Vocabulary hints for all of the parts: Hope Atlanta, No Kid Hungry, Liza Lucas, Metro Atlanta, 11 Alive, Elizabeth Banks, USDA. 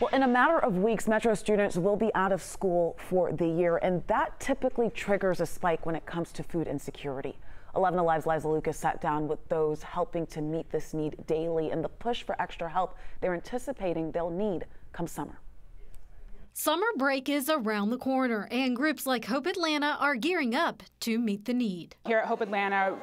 Well, in a matter of weeks, Metro students will be out of school for the year, and that typically triggers a spike when it comes to food insecurity. 11 Alive's Liza Lucas sat down with those helping to meet this need daily and the push for extra help they're anticipating they'll need come summer. Summer break is around the corner, and groups like Hope Atlanta are gearing up to meet the need. Here at Hope Atlanta,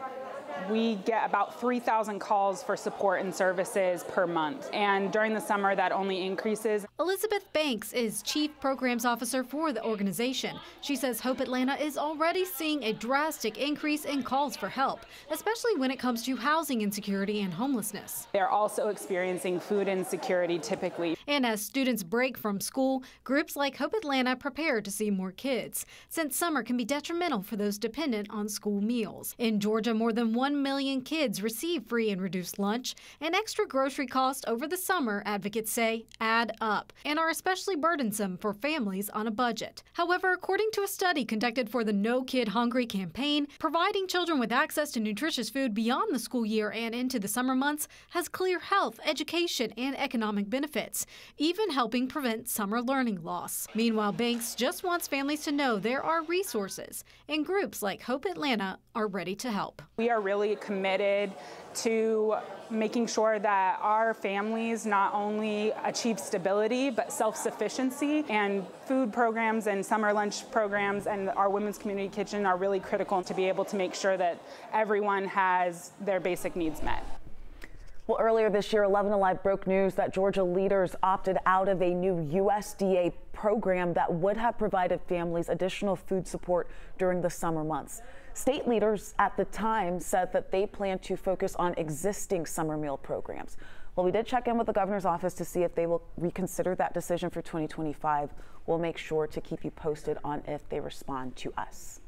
we get about 3,000 calls for support and services per month, and during the summer that only increases. Elizabeth Banks is Chief Programs Officer for the organization. She says Hope Atlanta is already seeing a drastic increase in calls for help, especially when it comes to housing insecurity and homelessness. They're also experiencing food insecurity typically. And as students break from school, groups like Hope Atlanta prepare to see more kids, since summer can be detrimental for those dependent on school meals. In Georgia, more than 1 million kids receive free and reduced lunch, and extra grocery costs over the summer, advocates say, add up and are especially burdensome for families on a budget. However, according to a study conducted for the No Kid Hungry campaign, providing children with access to nutritious food beyond the school year and into the summer months has clear health, education, and economic benefits, even helping prevent summer learning loss. Meanwhile, Banks just wants families to know there are resources, and groups like Hope Atlanta are ready to help. We are really committed to making sure that our families not only achieve stability but self-sufficiency, and food programs and summer lunch programs and our women's community kitchen are really critical to be able to make sure that everyone has their basic needs met. Well, earlier this year, 11 Alive broke news that Georgia leaders opted out of a new USDA program that would have provided families additional food support during the summer months. State leaders at the time said that they plan to focus on existing summer meal programs. Well, we did check in with the governor's office to see if they will reconsider that decision for 2025. We'll make sure to keep you posted on if they respond to us.